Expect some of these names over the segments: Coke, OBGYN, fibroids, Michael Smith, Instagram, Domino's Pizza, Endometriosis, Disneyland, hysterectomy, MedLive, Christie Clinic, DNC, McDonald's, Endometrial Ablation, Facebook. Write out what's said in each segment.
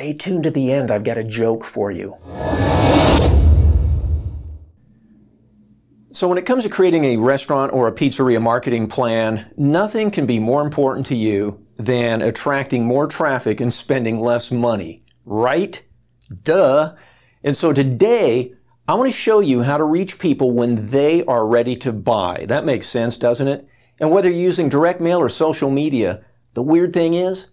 Stay tuned to the end. I've got a joke for you. So when it comes to creating a restaurant or a pizzeria marketing plan, nothing can be more important to you than attracting more traffic and spending less money, right? Duh. And so today, I want to show you how to reach people when they are ready to buy. That makes sense, doesn't it? And whether you're using direct mail or social media, the weird thing is,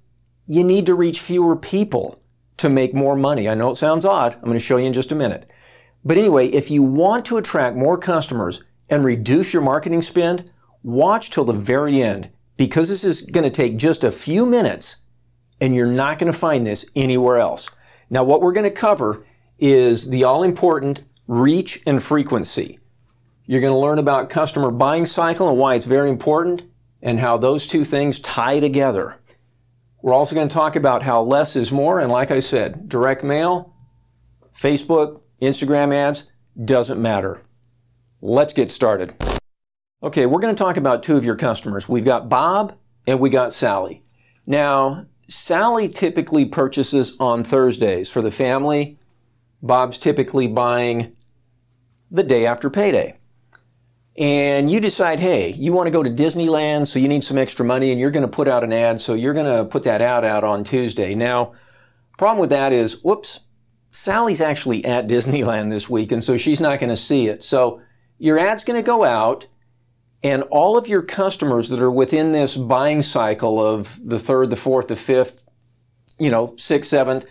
you need to reach fewer people to make more money. I know it sounds odd. I'm going to show you in just a minute. But anyway, if you want to attract more customers and reduce your marketing spend, watch till the very end, because this is going to take just a few minutes and you're not going to find this anywhere else. Now, what we're going to cover is the all-important reach and frequency. You're going to learn about customer buying cycle and why it's very important and how those two things tie together. We're also going to talk about how less is more, and like I said, direct mail, Facebook, Instagram ads, doesn't matter. Let's get started. Okay, we're going to talk about two of your customers. We've got Bob and we got Sally. Now, Sally typically purchases on Thursdays for the family. Bob's typically buying the day after payday. And you decide, hey, you want to go to Disneyland, so you need some extra money and you're going to put out an ad, so you're going to put that ad out on Tuesday. Now, problem with that is, whoops, Sally's actually at Disneyland this week, and so she's not going to see it. So your ad's going to go out, and all of your customers that are within this buying cycle of the 3rd, the 4th, the 5th, 6th, 7th,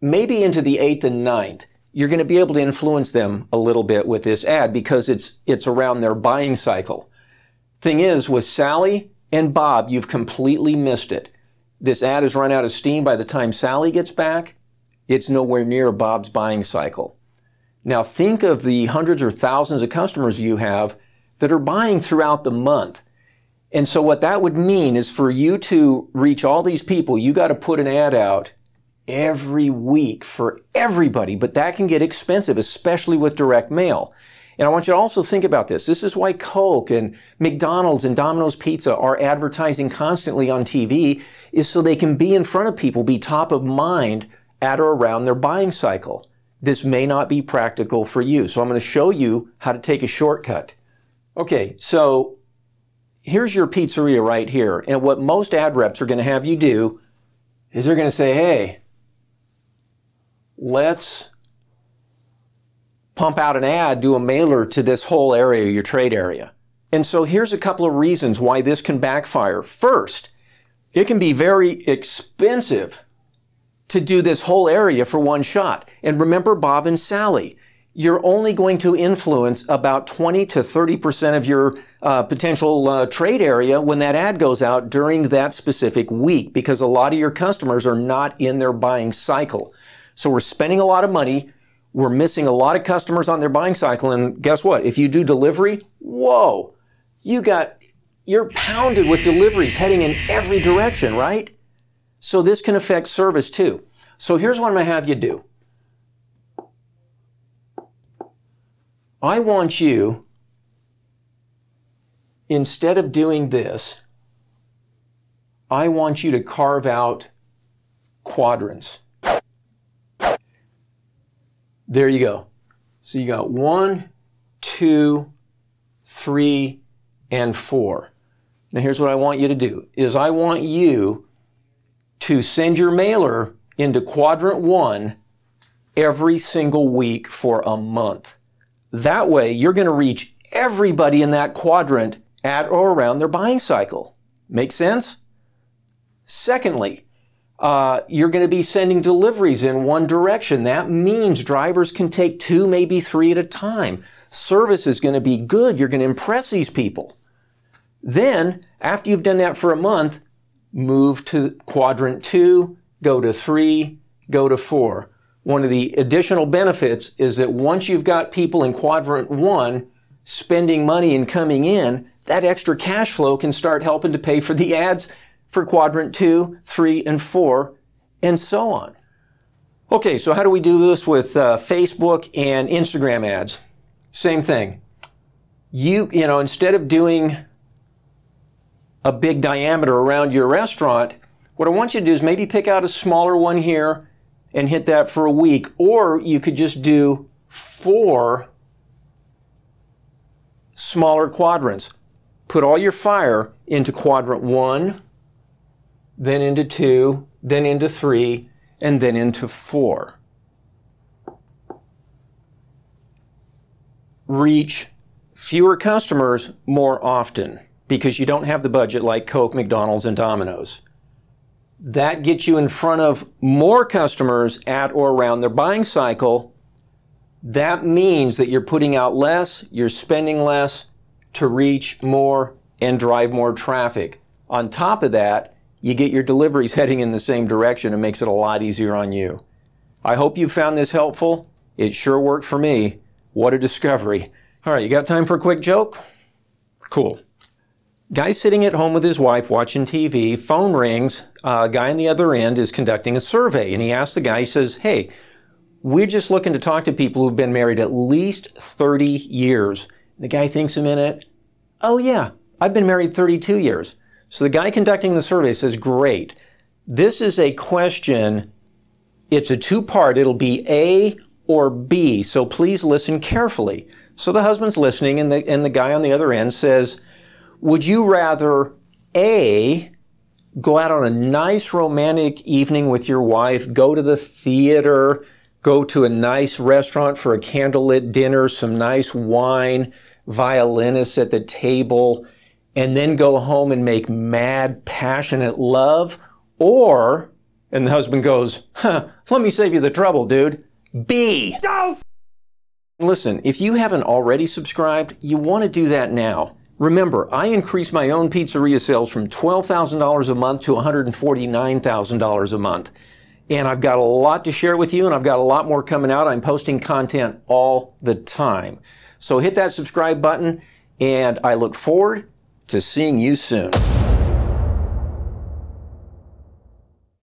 maybe into the 8th and 9th, you're going to be able to influence them a little bit with this ad because it's around their buying cycle. Thing is, with Sally and Bob, you've completely missed it. This ad has run out of steam by the time Sally gets back. It's nowhere near Bob's buying cycle. Now think of the hundreds or thousands of customers you have that are buying throughout the month. And so what that would mean is for you to reach all these people, you got to put an ad out every week for everybody, but that can get expensive, especially with direct mail. And I want you to also think about this. This is why Coke and McDonald's and Domino's Pizza are advertising constantly on TV, is so they can be in front of people, be top of mind at or around their buying cycle. This may not be practical for you, so I'm going to show you how to take a shortcut. Okay, so here's your pizzeria right here, and what most ad reps are going to have you do is they're going to say, hey, let's pump out an ad, do a mailer to this whole area, your trade area. And so here's a couple of reasons why this can backfire. First, it can be very expensive to do this whole area for one shot. And remember Bob and Sally, you're only going to influence about 20 to 30% of your potential trade area when that ad goes out during that specific week, because a lot of your customers are not in their buying cycle. So we're spending a lot of money, we're missing a lot of customers on their buying cycle, and guess what? If you do delivery, whoa, you're pounded with deliveries heading in every direction, right? So this can affect service too. So here's what I'm going to have you do. I want you, instead of doing this, I want you to carve out quadrants. There you go. So you got 1, 2, 3, and 4. Now here's what I want you to do, is I want you to send your mailer into quadrant 1 every single week for a month. That way, you're going to reach everybody in that quadrant at or around their buying cycle. Make sense? Secondly, you're going to be sending deliveries in one direction. That means drivers can take 2, maybe 3 at a time. Service is going to be good. You're going to impress these people. Then, after you've done that for a month, move to quadrant 2, go to 3, go to 4. One of the additional benefits is that once you've got people in quadrant 1 spending money and coming in, that extra cash flow can start helping to pay for the ads for quadrant 2, 3, and 4, and so on. Okay, so how do we do this with Facebook and Instagram ads? Same thing. You know, instead of doing a big diameter around your restaurant, what I want you to do is maybe pick out a smaller one here and hit that for a week. Or you could just do 4 smaller quadrants. Put all your fire into quadrant 1, then into 2, then into 3, and then into 4. Reach fewer customers more often because you don't have the budget like Coke, McDonald's, and Domino's. That gets you in front of more customers at or around their buying cycle. That means that you're putting out less, you're spending less to reach more and drive more traffic. On top of that, you get your deliveries heading in the same direction and makes it a lot easier on you. I hope you found this helpful. It sure worked for me. What a discovery. All right, you got time for a quick joke? Cool. Guy's sitting at home with his wife watching TV, phone rings, a guy on the other end is conducting a survey, and he asks the guy, he says, hey, we're just looking to talk to people who've been married at least 30 years. The guy thinks a minute, oh yeah, I've been married 32 years. So the guy conducting the survey says, great, this is a question, it's a two-part, it'll be A or B, so please listen carefully. So the husband's listening, and the guy on the other end says, would you rather A, go out on a nice romantic evening with your wife, go to the theater, go to a nice restaurant for a candlelit dinner, some nice wine, violinists at the table, and then go home and make mad, passionate love? Or, and the husband goes, huh, let me save you the trouble, dude, B. No! Listen, if you haven't already subscribed, you want to do that now. Remember, I increased my own pizzeria sales from $12,000 a month to $149,000 a month. And I've got a lot to share with you, and I've got a lot more coming out. I'm posting content all the time. So hit that subscribe button, and I look forward to seeing you soon.